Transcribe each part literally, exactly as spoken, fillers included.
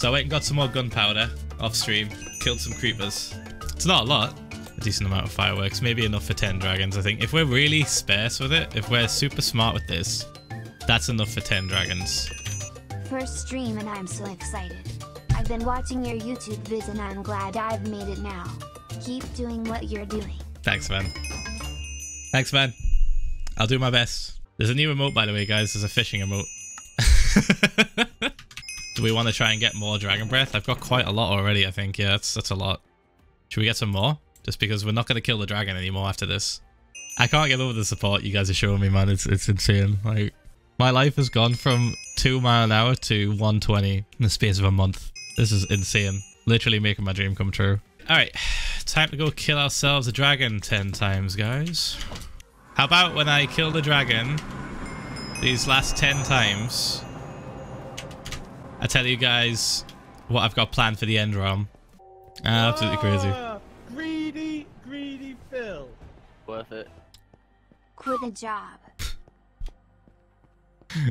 So I went and got some more gunpowder off stream, killed some creepers. It's not a lot. A decent amount of fireworks, maybe enough for ten dragons, I think. If we're really sparse with it, if we're super smart with this, that's enough for ten dragons. First stream and I'm so excited. I've been watching your YouTube vids and I'm glad I've made it now. Keep doing what you're doing. Thanks, man. Thanks, man. I'll do my best. There's a new emote, by the way, guys. There's a fishing emote. Do we want to try and get more dragon breath? I've got quite a lot already, I think. Yeah, that's, that's a lot. Should we get some more? Just because we're not going to kill the dragon anymore after this. I can't get over the support you guys are showing me, man. It's it's insane. Like, my life has gone from two mile an hour to one twenty in the space of a month. This is insane. Literally making my dream come true. Alright, time to go kill ourselves a dragon ten times, guys. How about when I kill the dragon these last ten times, I tell you guys what I've got planned for the end ROM. Ah, absolutely crazy. Greedy, greedy Phil. Worth it. Quit a job.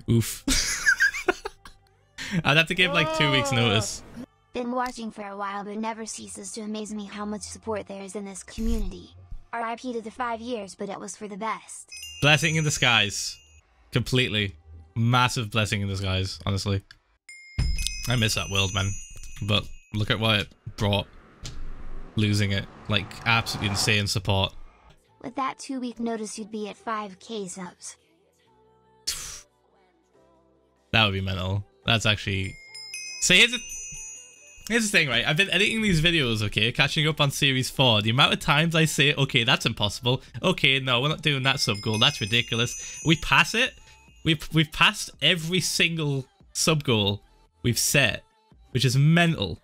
Oof. I'd have to give like two weeks notice. Been watching for a while, but never ceases to amaze me how much support there is in this community. R I P to the five years, but it was for the best. Blessing in disguise. Completely. Massive blessing in disguise, honestly. I miss that world, man. But look at what it brought. Losing it. Like, absolutely insane support. With that two week notice, you'd be at five K subs. That would be mental. That's actually... So here's the, here's the thing, right? I've been editing these videos, okay? Catching up on series four. The amount of times I say, okay, that's impossible. Okay, no, we're not doing that sub goal. That's ridiculous. We pass it. We've, we've passed every single sub goal we've set, which is mental.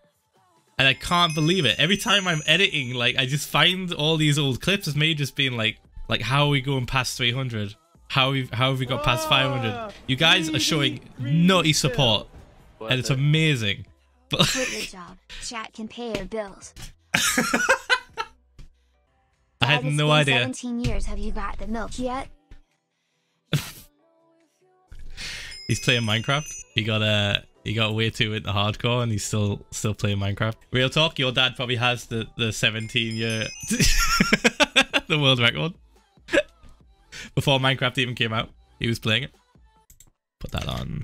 And I can't believe it. Every time I'm editing, like, I just find all these old clips of me just being like, like, how are we going past three hundred? How have we, how have we got past five hundred? You guys are showing nutty support, and it's amazing. But like, job. Chat can pay your bills. I had no idea. seventeen years, have you got the milk yet? He's playing Minecraft. He got a... He got way too into hardcore and he's still still playing Minecraft. Real talk, your dad probably has the, the seventeen year the world record. Before Minecraft even came out, he was playing it. Put that on.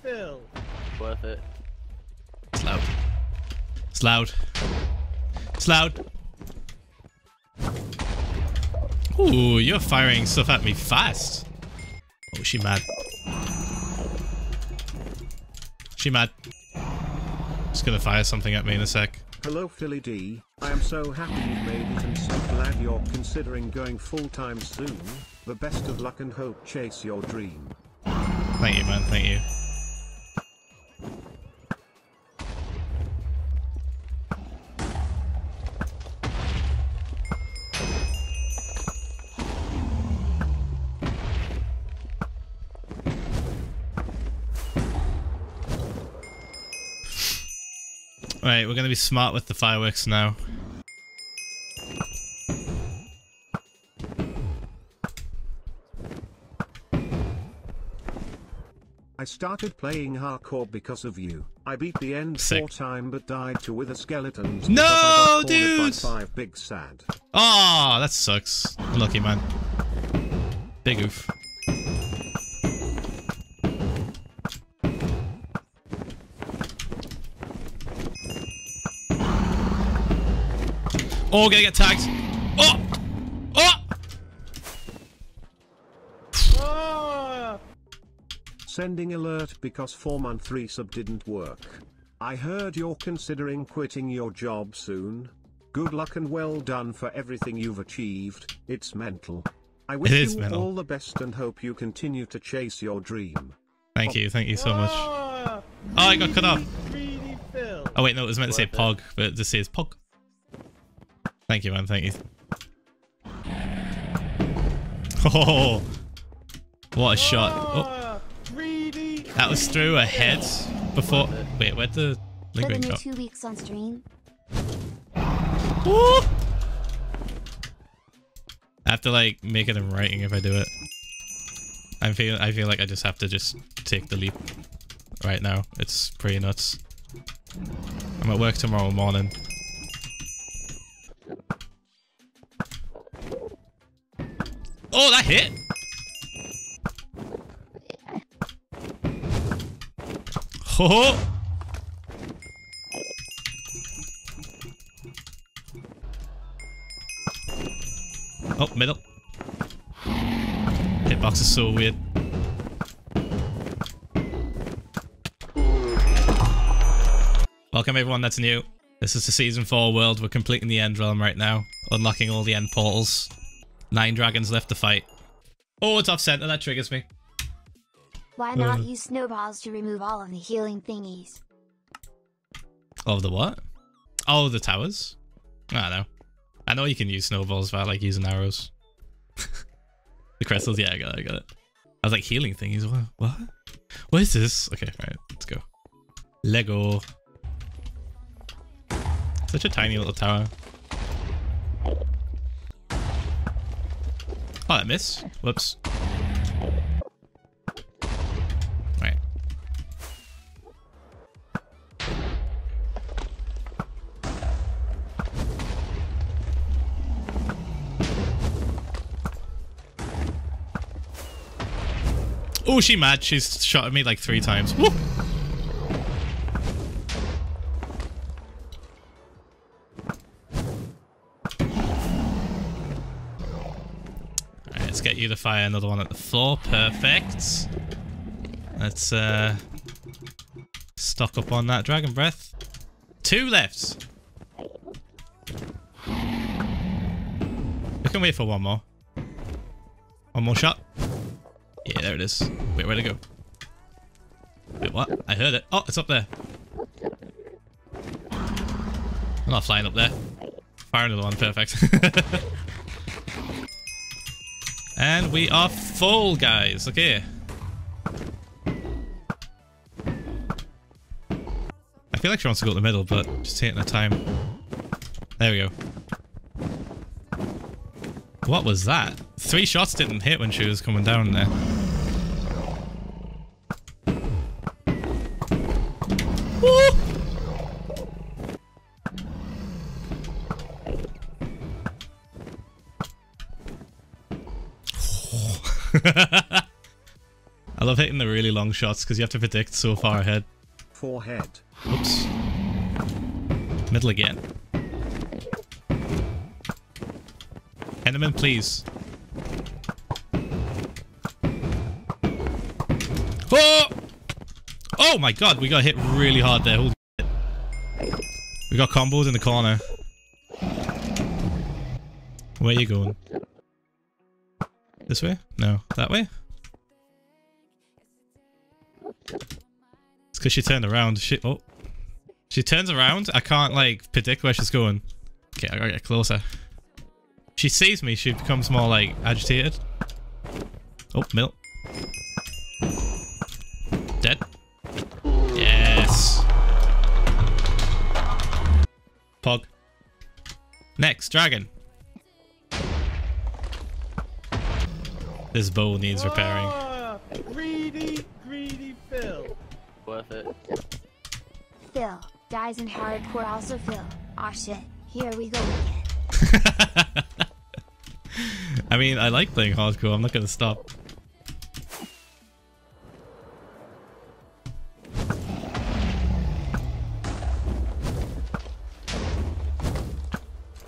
Phil. Worth it. It's loud. It's loud. It's loud. Ooh, you're firing stuff at me fast. Oh, she mad. She mad. She's gonna fire something at me in a sec. Hello, Philly D. I am so happy you made it and so glad you're considering going full-time soon. The best of luck and hope chase your dream. Thank you, man. Thank you. Alright, we're gonna be smart with the fireworks now. I started playing hardcore because of you. I beat the end Sick. four time but died to wither skeletons. No, dude! Five big sad. Oh, that sucks. Lucky man. Big oof. Oh, gonna get tagged. Oh! Oh! Ah! Sending alert because four month three sub didn't work. I heard you're considering quitting your job soon. Good luck and well done for everything you've achieved. It's mental. I wish you mental. all the best and hope you continue to chase your dream. Thank oh. you, thank you so much. Ah! Oh, I got cut off. Oh wait, no, it was meant to say Pog, but it just says Pog. Thank you, man. Thank you. Oh, what a shot! Oh. That was through a head before. Wait, where'd the lingering shot? Two weeks on stream. I have to like make it in writing if I do it. I feel I feel like I just have to just take the leap right now. It's pretty nuts. I'm at work tomorrow morning. Oh, that hit! Ho ho! Oh, middle. Hitbox is so weird. Welcome everyone that's new. This is the season four world. We're completing the end realm right now. Unlocking all the end portals. Nine dragons left to fight. Oh, it's off center. That triggers me. Why not uh. use snowballs to remove all of the healing thingies? All of the what? Oh, the towers? I don't know. I know you can use snowballs, but I like using arrows. The crystals, yeah, I got it, I got it. I was like, healing thingies, what? What? What is this? Okay, alright, let's go. Lego. Such a tiny little tower. Oh, I missed. Whoops. Alright. Oh, she mad. She's shot at me like three times. Woo! Alright, let's get you to fire another one at the floor. Perfect. Let's uh, stock up on that dragon breath. Two left. We can wait for one more. One more shot. Yeah, there it is. Wait, where'd it go? Wait, what? I heard it. Oh, it's up there. I'm not flying up there. Fire another one. Perfect. And we are full, guys. Okay. I feel like she wants to go to the middle, but just taking her time. There we go. What was that? Three shots didn't hit when she was coming down there. Woo! I love hitting the really long shots because you have to predict so far ahead. Forehead. Oops. Middle again. Enderman, please. Oh! Oh my god, we got hit really hard there. Holy shit. We got comboed in the corner. Where are you going? This way? No. That way? It's because she turned around. She, oh. She turns around. I can't, like, predict where she's going. Okay, I gotta get closer. She sees me, she becomes more, like, agitated. Oh, milk. Dead. Yes. Pog. Next, dragon. This bow needs repairing. Oh, greedy, greedy Phil. Worth it. Phil. Dies in hardcore also Phil. Aw shit, here we go again. I mean, I like playing hardcore, I'm not gonna stop.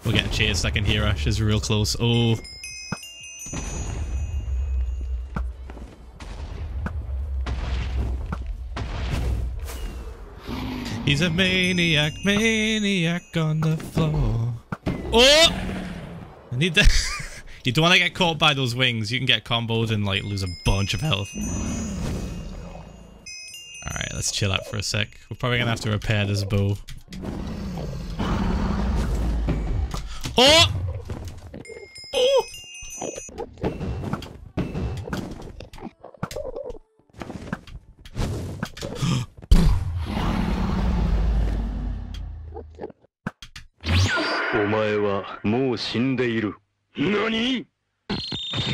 We're getting chased, I can hear her, she's real close. Oh. He's a maniac, maniac on the floor. Oh! I need that. You don't want to get caught by those wings. You can get comboed and like lose a bunch of health. Alright, let's chill out for a sec. We're probably going to have to repair this bow. Oh! Oh!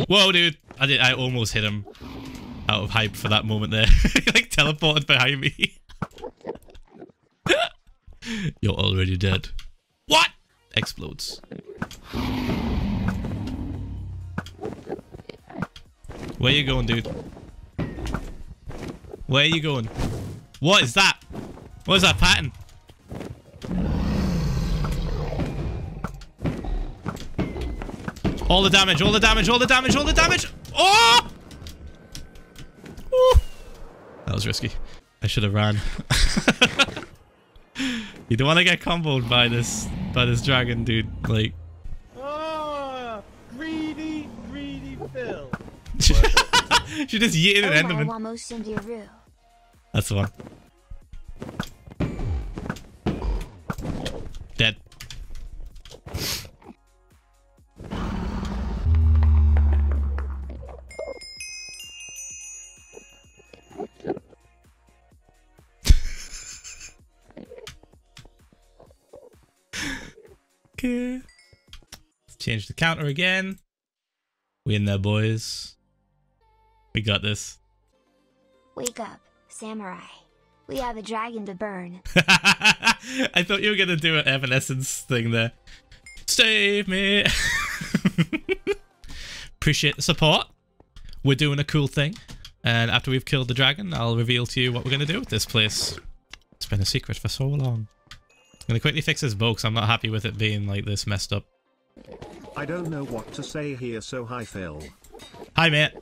Whoa, dude! I did. I almost hit him. out of hype for that moment there. He like teleported behind me. You're already dead. What? Explodes. Where you going, dude? Where are you going? What is that? What is that pattern? All the damage, all the damage, all the damage, all the damage! Oh! Ooh. That was risky. I should have ran. You don't want to get comboed by this, by this dragon, dude. Like... Oh! Greedy, greedy Phil! She just yeeted an enderman. That's the one. Dead. Okay. Let's change the counter again. We in there, boys. We got this. Wake up, samurai. We have a dragon to burn. I thought you were gonna do an Evanescence thing there. Save me. Appreciate the support. We're doing a cool thing. And after we've killed the dragon, I'll reveal to you what we're gonna do with this place. It's been a secret for so long. I'm gonna quickly fix this bow because I'm not happy with it being like this messed up. I don't know what to say here, so hi Phil. Hi mate.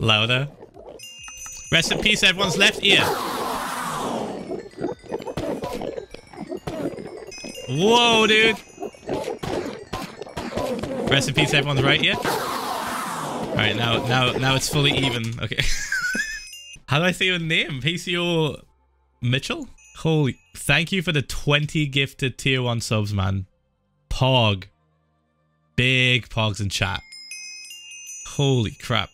Louder. Rest in peace, everyone's left ear. Whoa, dude. Rest in peace, everyone's right ear. Alright, now now now it's fully even. Okay. How do I say your name? P C O Mitchell? Holy, thank you for the twenty gifted tier one subs, man. Pog. Big pogs in chat. Holy crap.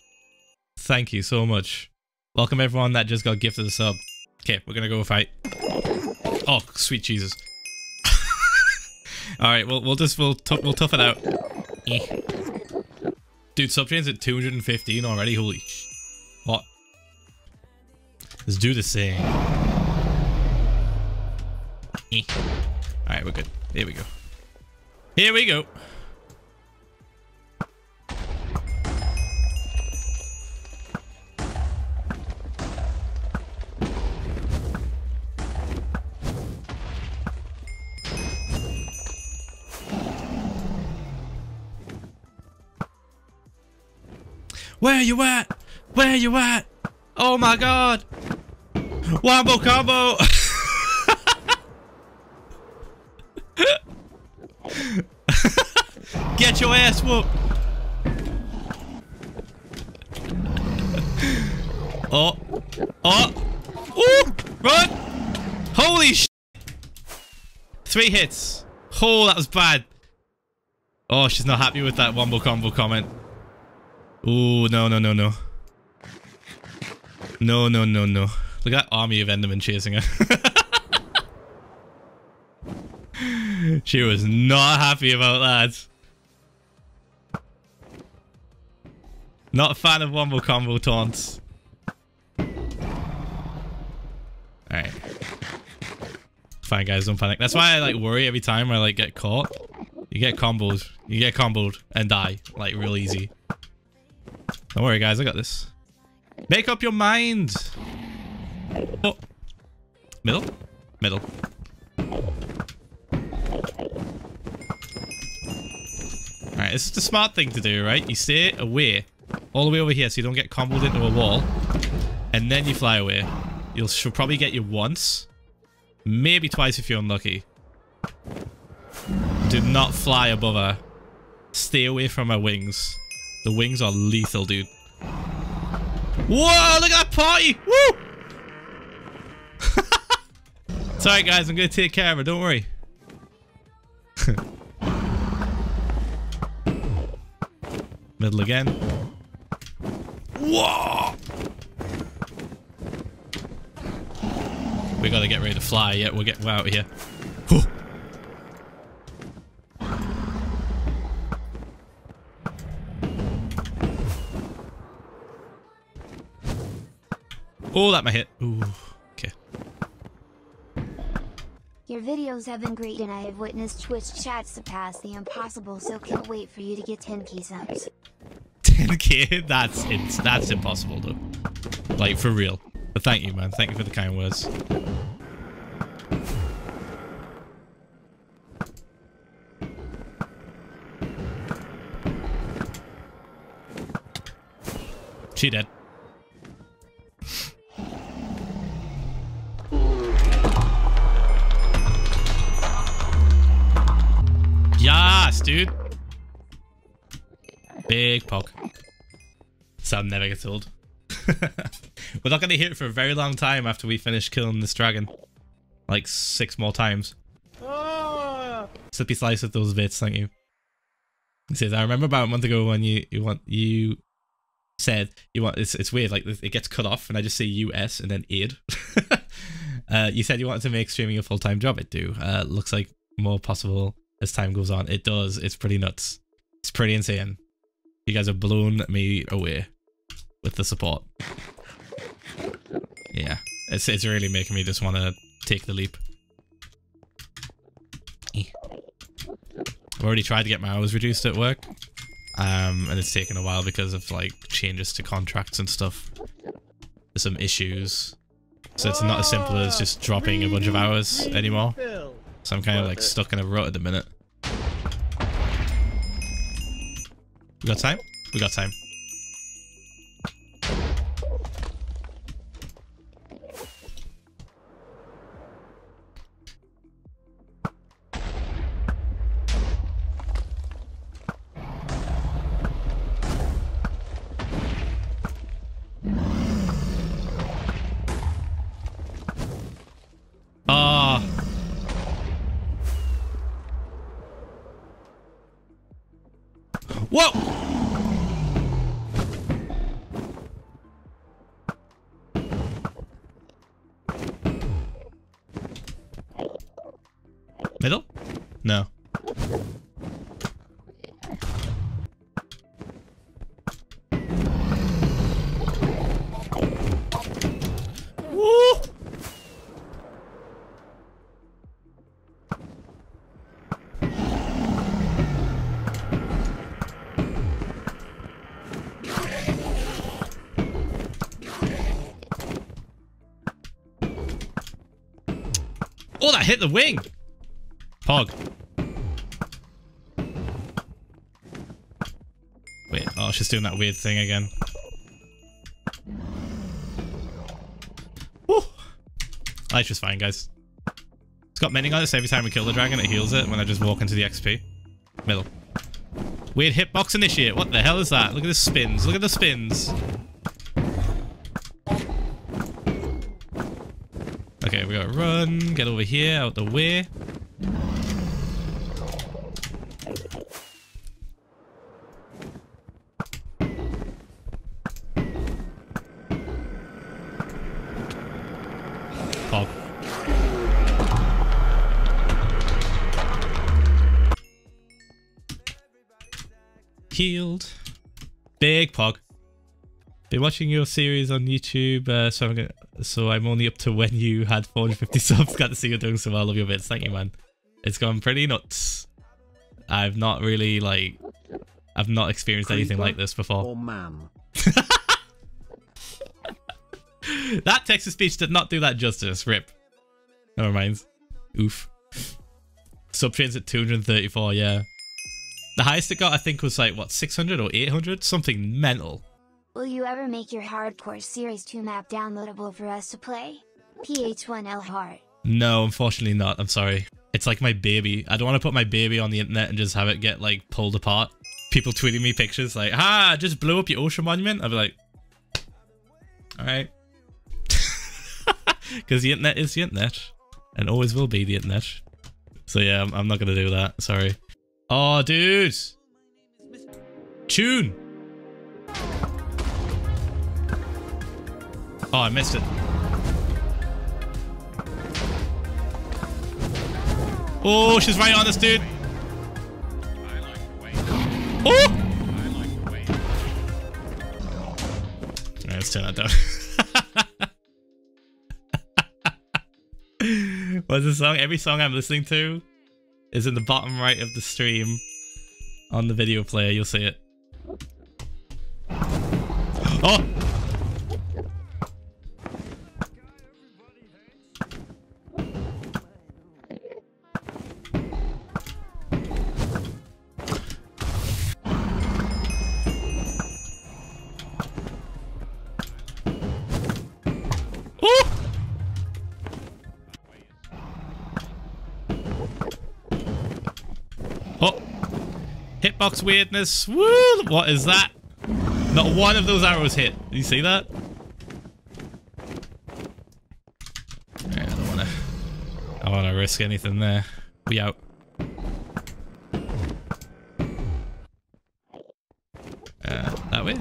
Thank you so much. Welcome everyone that just got gifted a sub. Okay, we're gonna go fight. Oh, sweet Jesus. Alright, we'll, we'll just, we'll, we'll tough it out. Eh. Dude, subchain's at two hundred fifteen already, holy sh... What? Let's do this thing. Eh. Alright, we're good. Here we go. Here we go. Where you at? Where you at? Oh my god! Wombo combo! Get your ass whooped! Oh! Oh! Ooh! Run! Holy shit! Three hits! Oh, that was bad! Oh, she's not happy with that wombo combo comment. Ooh, no, no, no, no. No, no, no, no. Look at that army of Endermen chasing her. She was not happy about that. Not a fan of wombo combo taunts. Alright. Fine guys, don't panic. That's why I like worry every time I like get caught. You get comboed. You get comboed and die. Like real easy. Don't worry guys, I got this. Make up your mind! Oh. Middle? Middle. Alright, this is the smart thing to do, right? You stay away. All the way over here so you don't get comboed into a wall. And then you fly away. You'll she'll probably get you once. Maybe twice if you're unlucky. Do not fly above her. Stay away from her wings. The wings are lethal, dude. Whoa, look at that party! Woo! It's alright, guys. I'm going to take care of her. Don't worry. Middle again. Whoa! We got to get ready to fly. Yeah, we'll get out of here. Whew. Oh, that might hit. Ooh. Okay. Your videos have been great and I have witnessed Twitch chats surpass the impossible, so can't wait for you to get ten K subs. ten K? That's, it's, that's impossible, though. Like, for real. But thank you, man. Thank you for the kind words. She dead. Yes, dude. Big pog. Sam never gets old. We're not going to hear it for a very long time after we finish killing this dragon. Like six more times. Oh. Slippy slice of those bits, thank you. He says, I remember about a month ago when you, you want you said you want it's it's weird, like it gets cut off and I just say U S and then aid. uh, you said you wanted to make streaming a full time job. I do. Uh, looks like more possible as time goes on. It does. It's pretty nuts. It's pretty insane. You guys have blown me away with the support. Yeah, it's it's really making me just want to take the leap. I've already tried to get my hours reduced at work, um, and it's taken a while because of like changes to contracts and stuff. There's some issues, so it's not as simple as just dropping a bunch of hours anymore. So I'm kind of like stuck in a rut at the minute. We got time? We got time. Whoa! Middle? No. Woo! Oh, that hit the wing! Pog. Wait, oh, she's doing that weird thing again. Woo! That's just fine, guys. It's got mending on it, so every time we kill the dragon, it heals it when I just walk into the X P. Middle. Weird hitbox initiate. What the hell is that? Look at the spins. Look at the spins. Okay, we gotta run, get over here, out the way. Pog. Healed. Big pog. Been watching your series on YouTube, uh, so I'm gonna, so I'm only up to when you had four hundred fifty subs. Got to see you doing so well. Love your bits. Thank you, man. It's gone pretty nuts. I've not really like, I've not experienced anything like this before. Oh, man. That text to speech did not do that justice. Rip. Never mind. Oof. Subtrains at two hundred thirty-four. Yeah. The highest it got, I think, was like what, six hundred or eight hundred, something mental. Will you ever make your Hardcore Series two map downloadable for us to play? P H one L Hard. No, unfortunately not. I'm sorry. It's like my baby. I don't want to put my baby on the internet and just have it get like pulled apart. People tweeting me pictures like, ah, I just blew up your ocean monument. I'll be like, alright. Because the internet is the internet. And always will be the internet. So yeah, I'm, I'm not going to do that. Sorry. Oh, dude. Tune. Oh, I missed it. Oh, she's right on us, dude. Oh! Alright, let's turn that down. What's the song? Every song I'm listening to is in the bottom right of the stream on the video player. You'll see it. Oh! Hitbox weirdness. Woo! What is that? Not one of those arrows hit. Did you see that? Yeah, I don't wanna I wanna risk anything there. We out. Uh that way?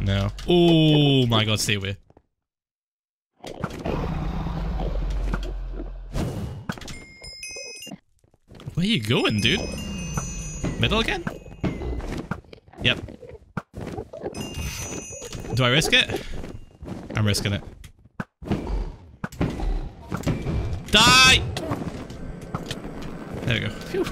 No. Oh my god, stay away. Where you going, dude? Middle again? Yep. Do I risk it? I'm risking it. Die! There we go. Phew.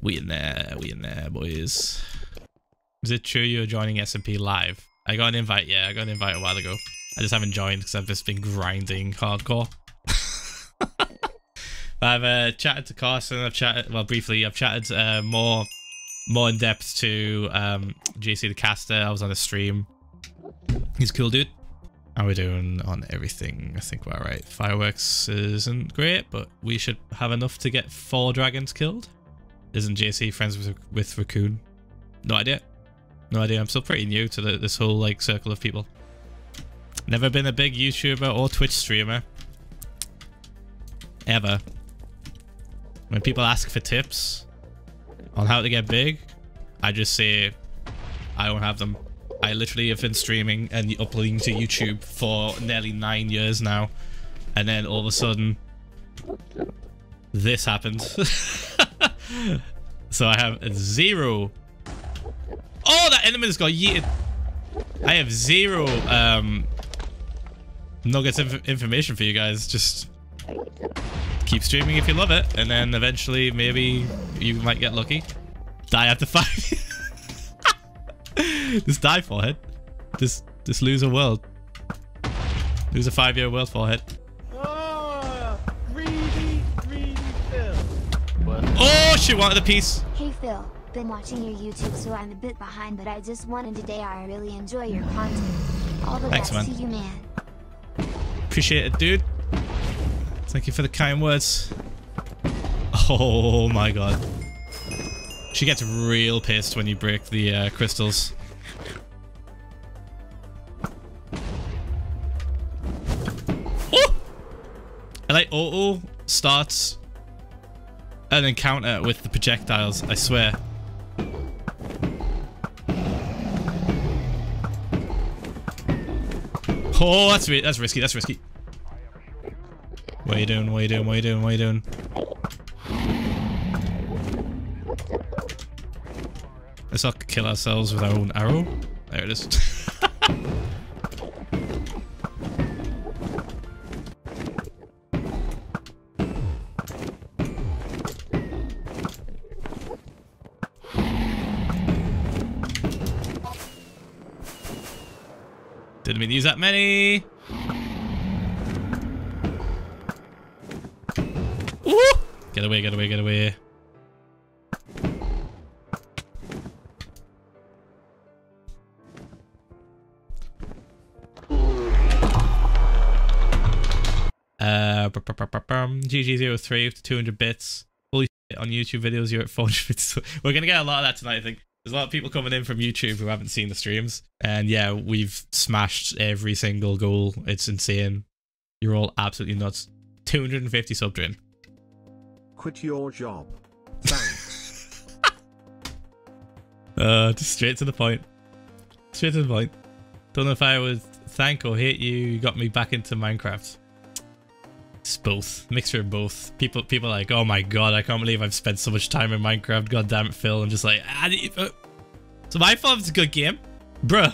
We in there, we in there, boys. Is it true you're joining S M P live? I got an invite, yeah, I got an invite a while ago. I just haven't joined because I've just been grinding hardcore. I've uh, chatted to Carson. I've chatted, well, briefly. I've chatted uh, more, more in depth to um, J C the caster. I was on a stream. He's a cool dude. How are we doing on everything? I think we're all right. Fireworks isn't great, but we should have enough to get four dragons killed. Isn't J C friends with with Raccoon? No idea. No idea. I'm still pretty new to the, this whole like circle of people. Never been a big YouTuber or Twitch streamer. Ever. When people ask for tips on how to get big, I just say I don't have them. I literally have been streaming and uploading to YouTube for nearly nine years now. And then all of a sudden, this happened. So I have zero. Oh, that enemy has got yeeted. I have zero um, nuggets of information for you guys. Just keep streaming if you love it, and then eventually maybe you might get lucky. Die after five. Just die, forehead. Just, just lose a world. Lose a five-year world, forehead. Oh, greedy, greedy Phil. Oh, she wanted a piece. Hey, Phil. Been watching your YouTube, so I'm a bit behind, but I just wanted to say I really enjoy your content. All the Thanks, best man. To you, man. Appreciate it, dude. Thank you for the kind words. Oh my god. She gets real pissed when you break the uh, crystals. Oh! And I auto starts an encounter with the projectiles, I swear. Oh, that's that's risky. That's risky. What are you doing? What are you doing? What are you doing? What are you doing? Let's not kill ourselves with our own arrow. There it is. Didn't mean to use that many. Ooh! Get away, get away, get away. Uh, G G zero three to two hundred bits. Holy shit, on YouTube videos, you're at four hundred bits. We're going to get a lot of that tonight, I think. There's a lot of people coming in from YouTube who haven't seen the streams. And yeah, we've smashed every single goal. It's insane. You're all absolutely nuts. two hundred fifty sub drain. Quit your job. Thanks. uh, just straight to the point. Straight to the point. Don't know if I would thank or hate you. You got me back into Minecraft. It's both. Mixture of both. People people are like, oh my god, I can't believe I've spent so much time in Minecraft. God damn it, Phil. I'm just like, ah, so my fault it's a good game. Bruh.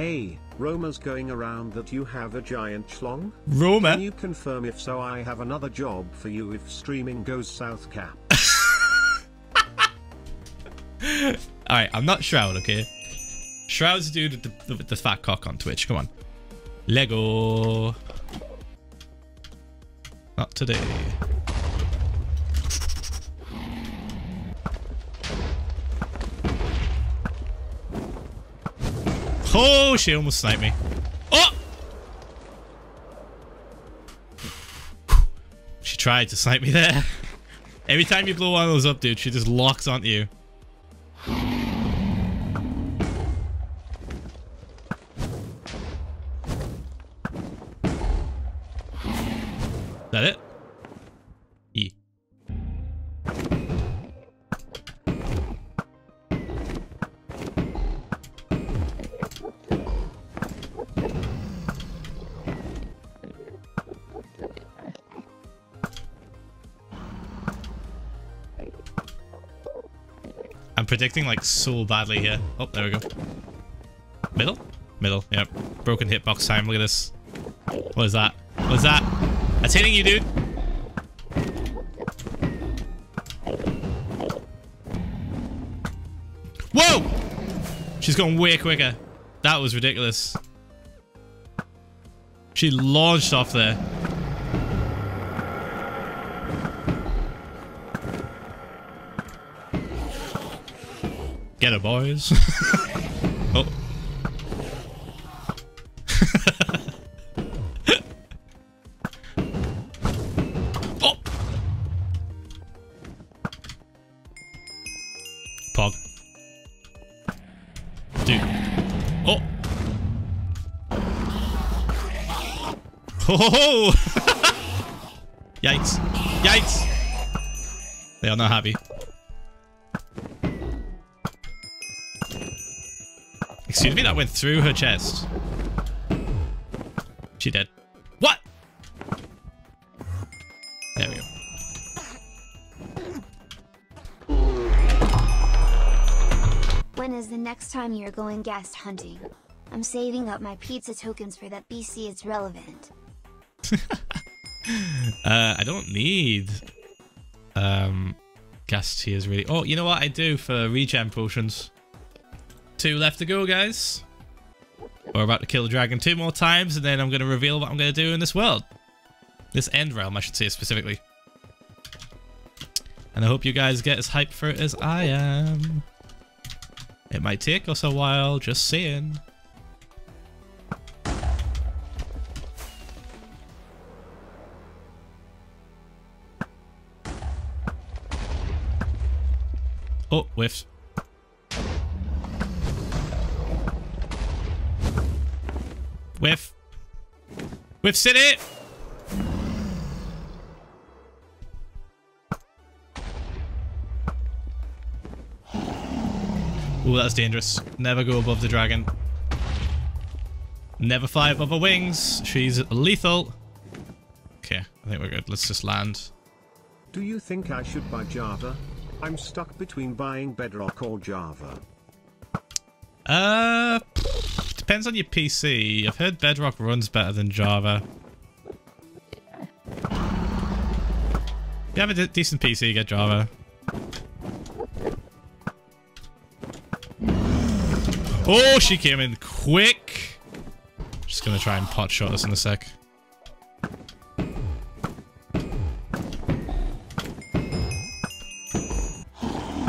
Hey, rumors going around that you have a giant schlong. Rumor? Can you confirm if so? I have another job for you if streaming goes south, cap. Alright, I'm not Shroud, okay? Shroud's the dude with the, with the fat cock on Twitch. Come on. Lego. Not today. Oh, she almost sniped me. Oh! She tried to snipe me there. Every time you blow one of those up, dude, she just locks onto you. Is that it? E. I'm predicting like so badly here. Oh, there we go. Middle? Middle. Yep. Broken hitbox time. Look at this. What is that? What is that? That's hitting you, dude. Whoa! She's going way quicker. That was ridiculous. She launched off there. Get her, boys. Oh. Oh! Yikes. Yikes! They are not happy. Excuse me, that went through her chest. She dead. What? There we go. When is the next time you're going ghast hunting? I'm saving up my pizza tokens for that B C. It's relevant. uh, I don't need um, gas tears really. Oh, you know what I do for regen potions? Two left to go, guys. We're about to kill the dragon two more times, and then I'm going to reveal what I'm going to do in this world. This end realm, I should say specifically. And I hope you guys get as hyped for it as I am. It might take us a while, just saying. Oh, whiffs. Whiff. Whiffs in it! Ooh, that's dangerous. Never go above the dragon. Never fly above her wings. She's lethal. Okay, I think we're good. Let's just land. Do you think I should buy Java? I'm stuck between buying Bedrock or Java. Uh, depends on your P C. I've heard Bedrock runs better than Java. If you have a de decent P C, get Java. Oh, she came in quick. Just gonna try and pot shot us in a sec.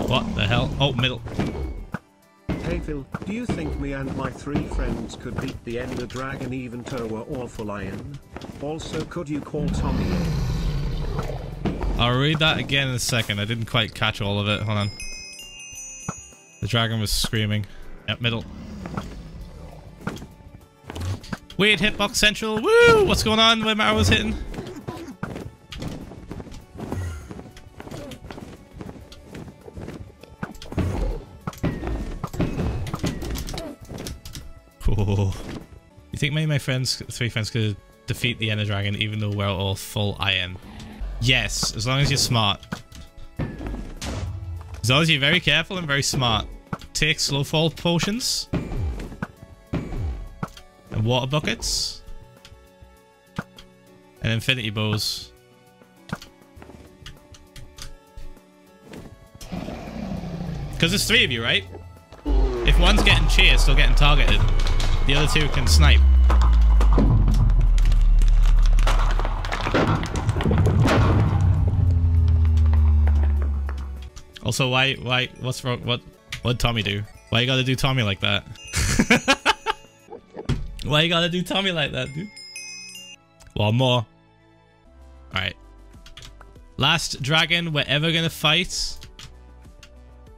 What the hell? Oh, middle. Hey Phil, do you think me and my three friends could beat the Ender Dragon even though we're awful iron? Also, could you call Tommy in? I'll read that again in a second. I didn't quite catch all of it. Hold on. The dragon was screaming. Yep, middle. Weird hitbox central. Woo! What's going on where my arrow's hitting? Oh. You think me and my friends, three friends, could defeat the Ender Dragon even though we're all full iron? Yes, as long as you're smart. As long as you're very careful and very smart. Take slow fall potions. and water buckets and infinity bows. Because there's three of you, right? If one's getting chased or getting targeted, the other two can snipe. Also, why, why, what's wrong, what, what'd Tommy do? Why you gotta do Tommy like that? Why you gotta do Tommy like that, dude? One more. Alright. Last dragon we're ever gonna fight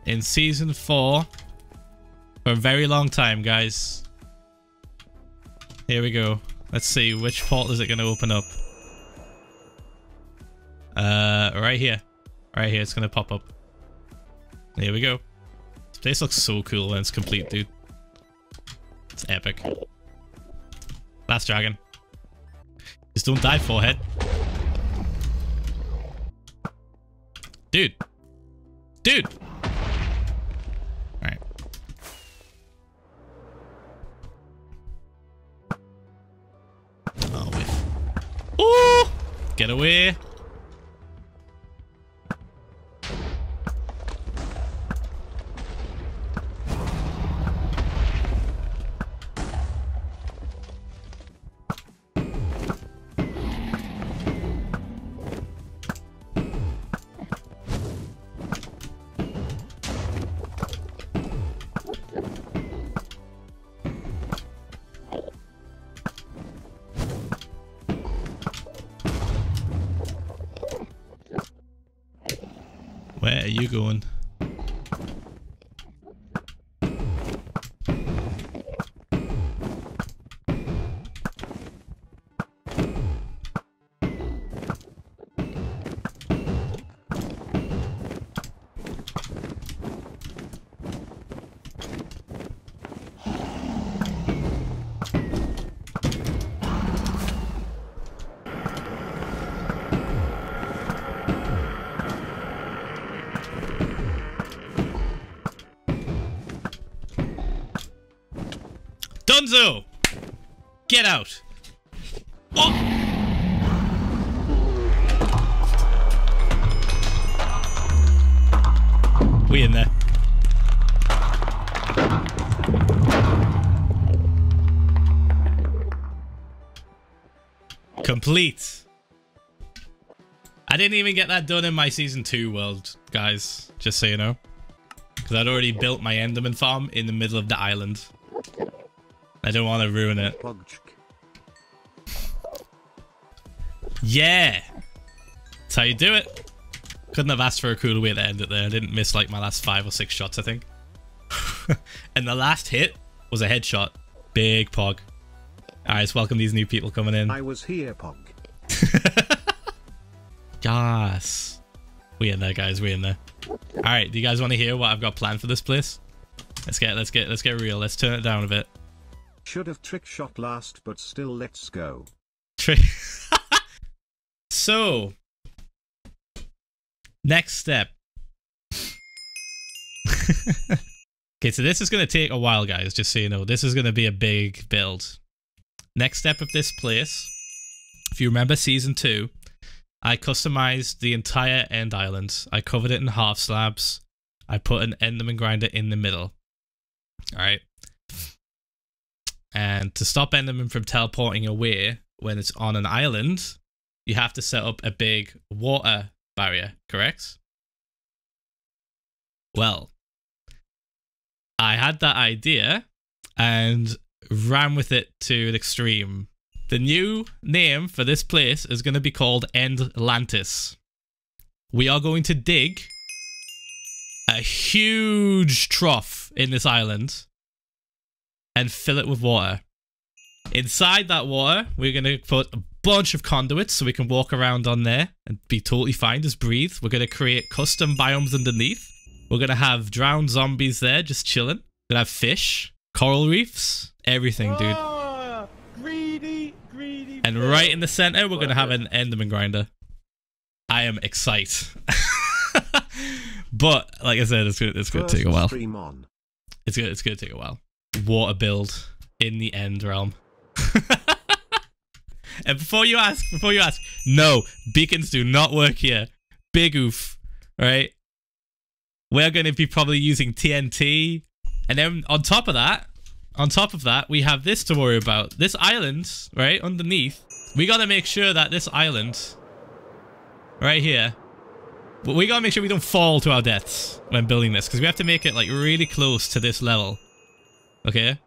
in season four for a very long time, guys. Here we go. Let's see, which portal is it gonna open up? Uh, right here. Right here, it's gonna pop up. There we go. This place looks so cool when it's complete, dude. It's epic. Last dragon. Just don't die, forehead. Dude. Dude! Alright. Oh, wait. Oh! Get away! Where are you going? Dunzo! Get out! Oh! We in there. Complete. I didn't even get that done in my season two world, guys. Just so you know. Because I'd already built my Enderman farm in the middle of the island. I don't want to ruin it. Yeah! That's how you do it. Couldn't have asked for a cooler way to end it there. I didn't miss like my last five or six shots, I think. And the last hit was a headshot. Big Pog. Alright, let's welcome these new people coming in. I was here, Pog. Yes. We in there, guys. We in there. Alright, do you guys want to hear what I've got planned for this place? Let's get, let's get, let's get real. Let's turn it down a bit. Should have trick shot last, but still, let's go. Trick. So, next step. Okay, so this is going to take a while, guys, just so you know. This is going to be a big build. Next step of this place, if you remember season two, I customized the entire end island. I covered it in half slabs. I put an Enderman grinder in the middle. All right. And to stop Enderman from teleporting away when it's on an island, you have to set up a big water barrier, correct? Well, I had that idea and ran with it to an extreme. The new name for this place is going to be called Endlantis. We are going to dig a huge trough in this island and fill it with water. Inside that water, we're going to put a bunch of conduits so we can walk around on there and be totally fine, just breathe. We're going to create custom biomes underneath. We're going to have drowned zombies there, just chilling. We're going to have fish, coral reefs, everything, dude. Oh, greedy, greedy. And right in the center, we're going to have an Enderman grinder. I am excited. But, like I said, it's going it's to take a while. It's going it's to take a while. Water build in the end realm. And before you ask, before you ask, no, beacons do not work here. Big oof, right? We're going to be probably using T N T. And then on top of that, on top of that, we have this to worry about. This island, right, underneath. We got to make sure that this island, right here, we got to make sure we don't fall to our deaths when building this. Because we have to make it, like, really close to this level. Okay?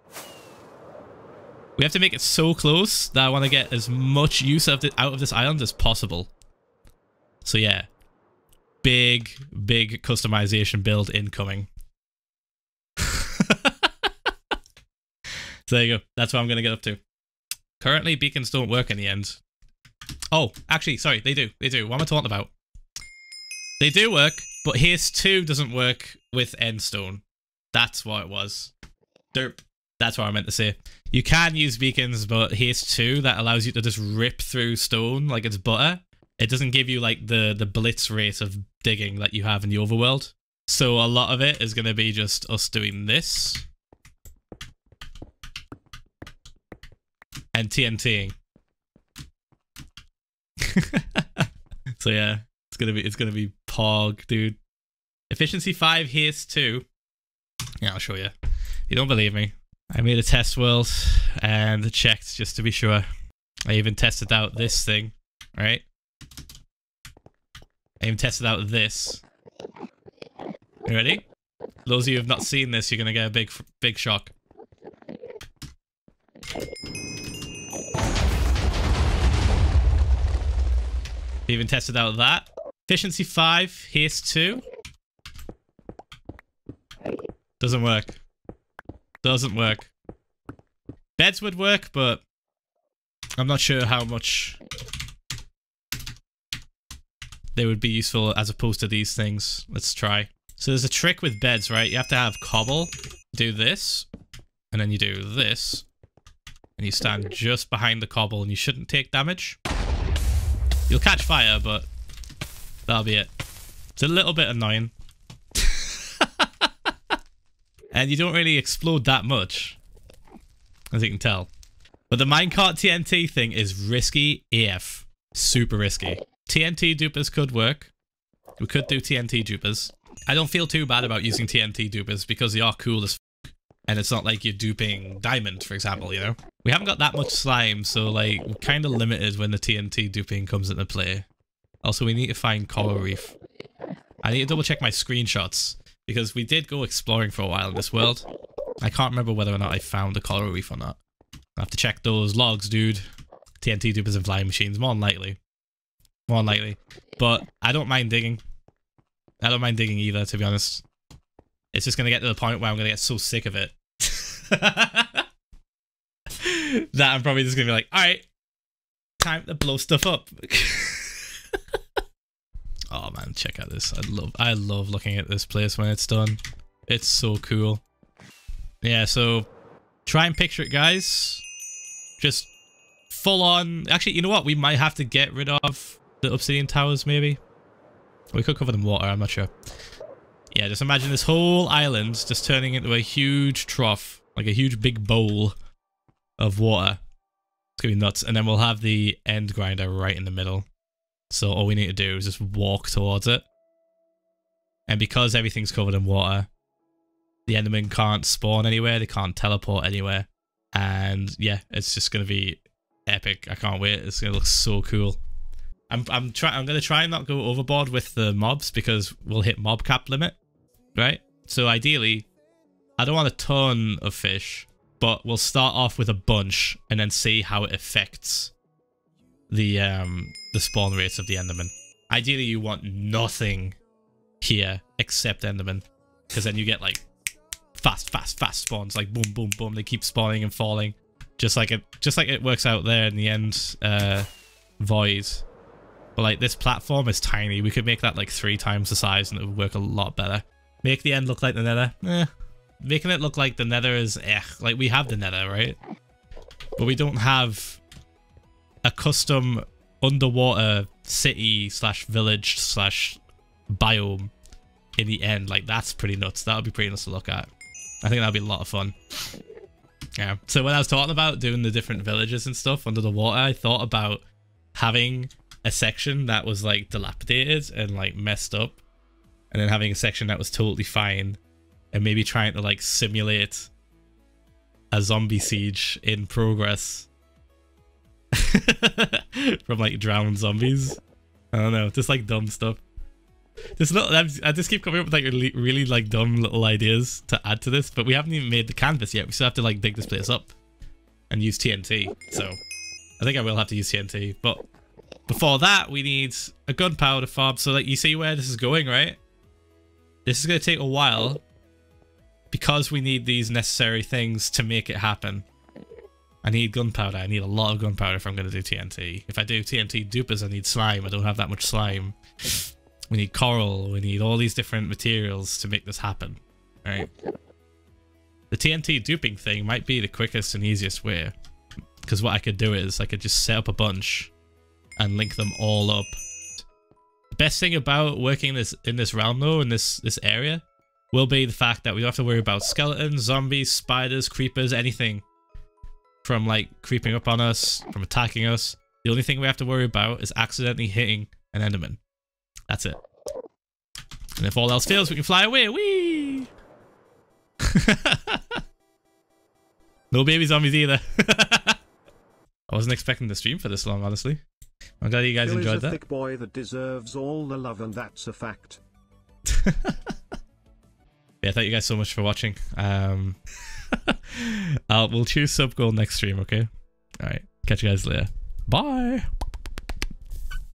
We have to make it so close that I want to get as much use out of this island as possible. So, yeah. Big, big customization build incoming. So there you go. That's what I'm going to get up to. Currently, beacons don't work in the end. Oh, actually, sorry. They do. They do. What am I talking about? They do work, but Haste two doesn't work with Endstone. That's what it was. Derp. That's what I meant to say. You can use beacons, but Haste two, that allows you to just rip through stone like it's butter. It doesn't give you, like, the, the blitz rate of digging that you have in the overworld. So a lot of it is going to be just us doing this. And TNTing. So yeah, it's gonna be it's gonna be pog, dude. Efficiency five, haste two. Yeah, I'll show you. If you don't believe me, I made a test world and checked just to be sure. I even tested out this thing, right? I even tested out this. You ready? Those of you who have not seen this, you're gonna get a big big shock. Even tested out that. Efficiency five, haste two. Doesn't work. Doesn't work. Beds would work, but I'm not sure how much they would be useful as opposed to these things. Let's try. So there's a trick with beds, right? You have to have cobble. Do this. And then you do this. And you stand just behind the cobble and you shouldn't take damage. You'll catch fire, but that'll be it. It's a little bit annoying. And you don't really explode that much, as you can tell. But the minecart T N T thing is risky A F. Super risky. T N T dupers could work. We could do T N T dupers. I don't feel too bad about using T N T dupers because they are cool as f***. And it's not like you're duping diamond, for example, you know? We haven't got that much slime, so like we're kind of limited when the T N T duping comes into play. Also, we need to find coral reef. I need to double check my screenshots because we did go exploring for a while in this world. I can't remember whether or not I found the coral reef or not. I have to check those logs, dude. T N T dupers and flying machines, more than likely. More than likely. But I don't mind digging. I don't mind digging either, to be honest. It's just going to get to the point where I'm going to get so sick of it. That I'm probably just gonna be like, alright, time to blow stuff up. Oh man, check out this. I love I love looking at this place when it's done. It's so cool. Yeah, so try and picture it, guys. Just full on. Actually, you know what? We might have to get rid of the obsidian towers, maybe. We could cover them in water, I'm not sure. Yeah, just imagine this whole island just turning into a huge trough, like a huge big bowl of water. It's gonna be nuts. And then we'll have the end grinder right in the middle. So all we need to do is just walk towards it. And because everything's covered in water, the endermen can't spawn anywhere, they can't teleport anywhere. And yeah, it's just gonna be epic. I can't wait. It's gonna look so cool. I'm I'm try I'm gonna try and not go overboard with the mobs because we'll hit mob cap limit. Right? So ideally, I don't want a ton of fish. But we'll start off with a bunch and then see how it affects the um, the spawn rates of the Enderman. Ideally, you want nothing here except Enderman, because then you get like fast, fast, fast spawns, like boom, boom, boom. They keep spawning and falling, just like it, just like it works out there in the end uh, void. But like this platform is tiny. We could make that like three times the size, and it would work a lot better. Make the end look like the Nether. Eh. Making it look like the Nether is eh, like we have the Nether, right? But we don't have a custom underwater city slash village slash biome in the end. Like that's pretty nuts. That would be pretty nuts to look at. I think that'd be a lot of fun. Yeah. So when I was talking about doing the different villages and stuff under the water, I thought about having a section that was like dilapidated and like messed up, and then having a section that was totally fine, and maybe trying to like simulate a zombie siege in progress from like drowned zombies. I don't know, just like dumb stuff. There's not, I just keep coming up with like really, really like dumb little ideas to add to this, but we haven't even made the canvas yet. We still have to like dig this place up and use T N T. So I think I will have to use T N T, but before that we need a gunpowder farm. So like you see where this is going, right? This is going to take a while because we need these necessary things to make it happen. I need gunpowder. I need a lot of gunpowder if I'm going to do T N T. If I do T N T dupers, I need slime. I don't have that much slime. We need coral, we need all these different materials to make this happen, right? The T N T duping thing might be the quickest and easiest way, because what I could do is I could just set up a bunch and link them all up. The best thing about working this in this realm though, in this, this area, will be the fact that we don't have to worry about skeletons, zombies, spiders, creepers, anything from like creeping up on us, from attacking us. The only thing we have to worry about is accidentally hitting an enderman. That's it. And if all else fails, we can fly away. Whee! No baby zombies either. I wasn't expecting the stream for this long, honestly. I'm glad you guys Bill enjoyed is a that. Thick boy that deserves all the love, and that's a fact. Yeah, thank you guys so much for watching. Um, I'll, we'll choose sub goal next stream, okay? All right, catch you guys later. Bye.